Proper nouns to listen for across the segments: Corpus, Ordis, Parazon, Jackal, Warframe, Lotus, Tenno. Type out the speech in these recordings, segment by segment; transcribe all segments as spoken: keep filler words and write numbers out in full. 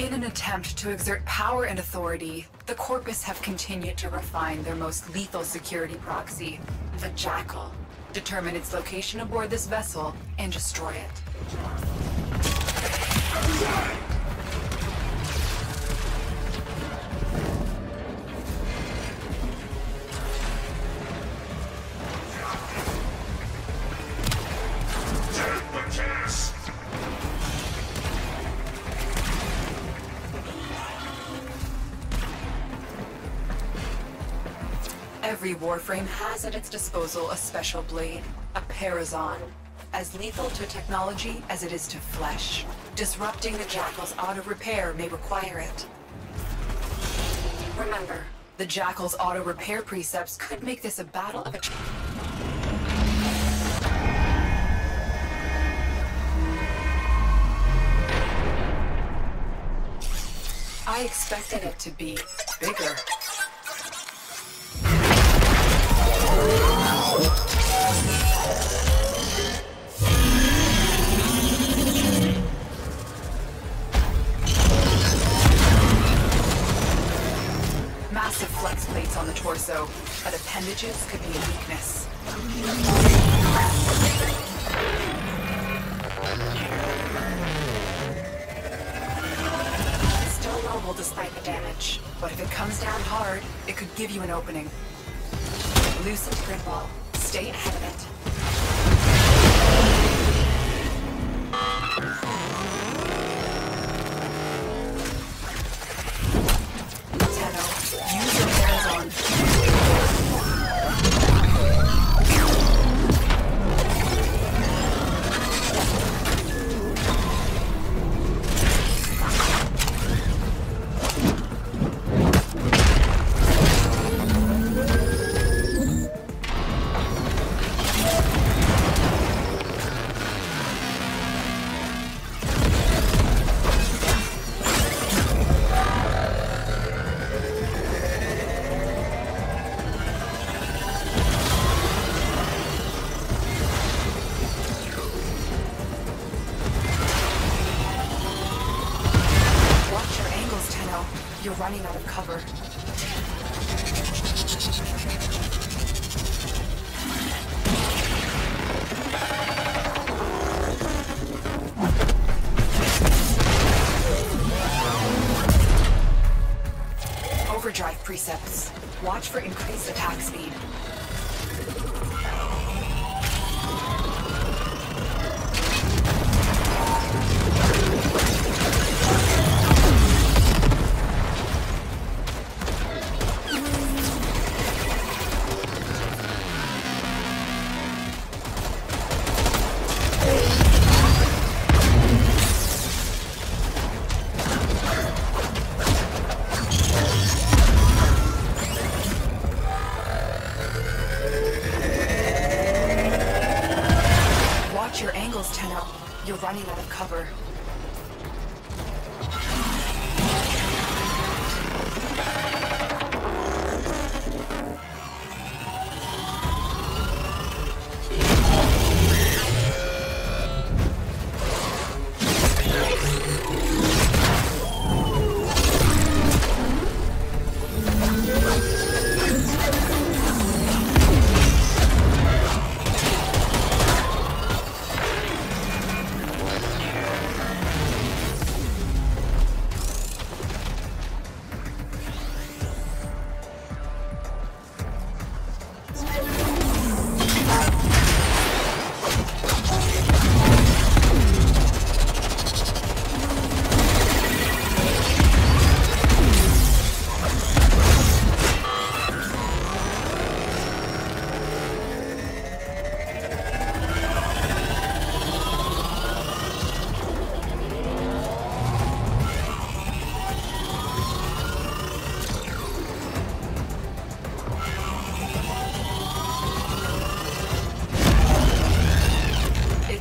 In an attempt to exert power and authority, the Corpus have continued to refine their most lethal security proxy, the Jackal, determine its location aboard this vessel, and destroy it. Every Warframe has at its disposal a special blade, a Parazon, as lethal to technology as it is to flesh. Disrupting the Jackal's auto-repair may require it. Remember, the Jackal's auto-repair precepts could make this a battle of attrition. I expected it to be bigger. Massive flex plates on the torso, but appendages could be a weakness. It's still mobile despite the damage, but if it comes down hard, it could give you an opening. Loosen the grid wall. Stay ahead of it. Tenno, use your You're running out of cover. Overdrive precepts. Watch for increased attack speed. Your angles, Tenno. You're running out of cover.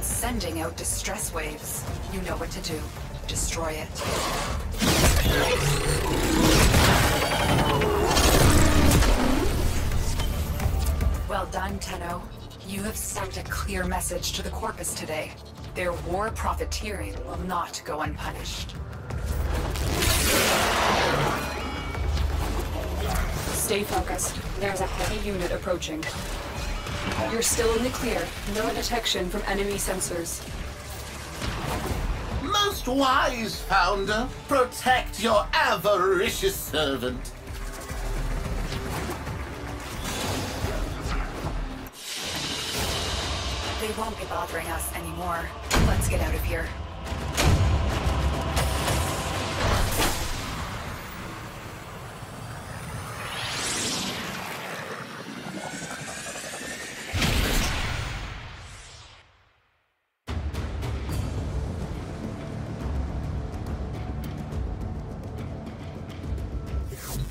Sending out distress waves. You know what to do. Destroy it. Well done, Tenno. You have sent a clear message to the Corpus today. Their war profiteering will not go unpunished. Stay focused. There's a heavy unit approaching. You're still in the clear. No detection from enemy sensors. Most wise, Founder. Protect your avaricious servant. They won't be bothering us anymore. Let's get out of here.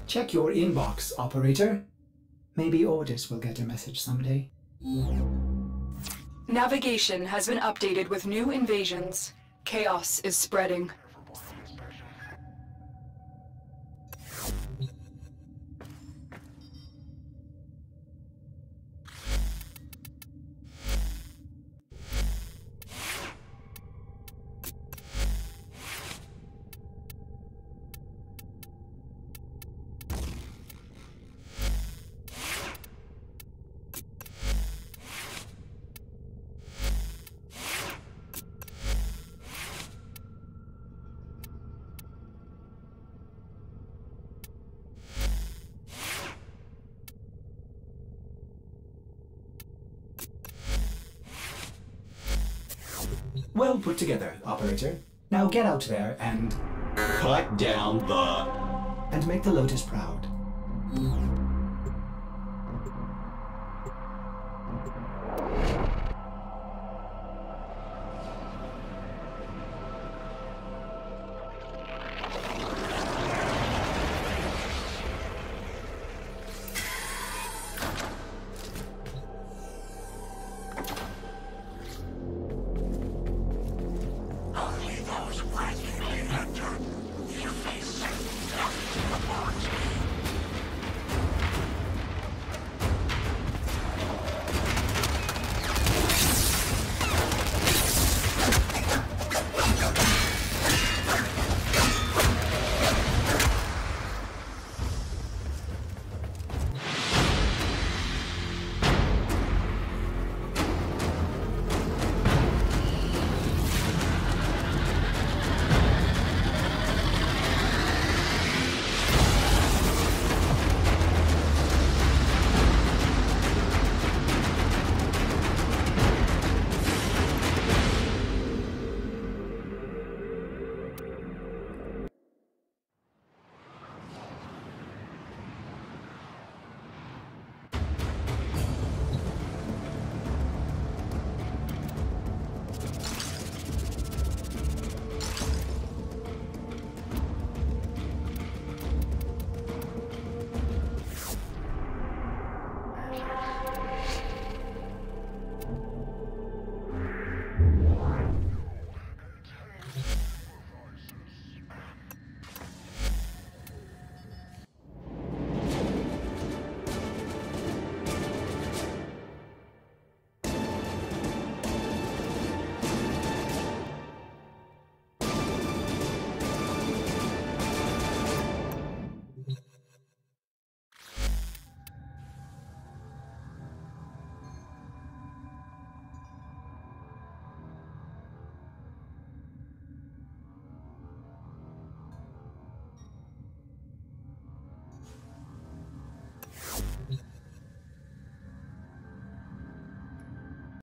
Check your inbox, operator. Maybe Ordis will get a message someday. Navigation has been updated with new invasions. Chaos is spreading. Well put together, operator. Now get out there and cut down the... and make the Lotus proud.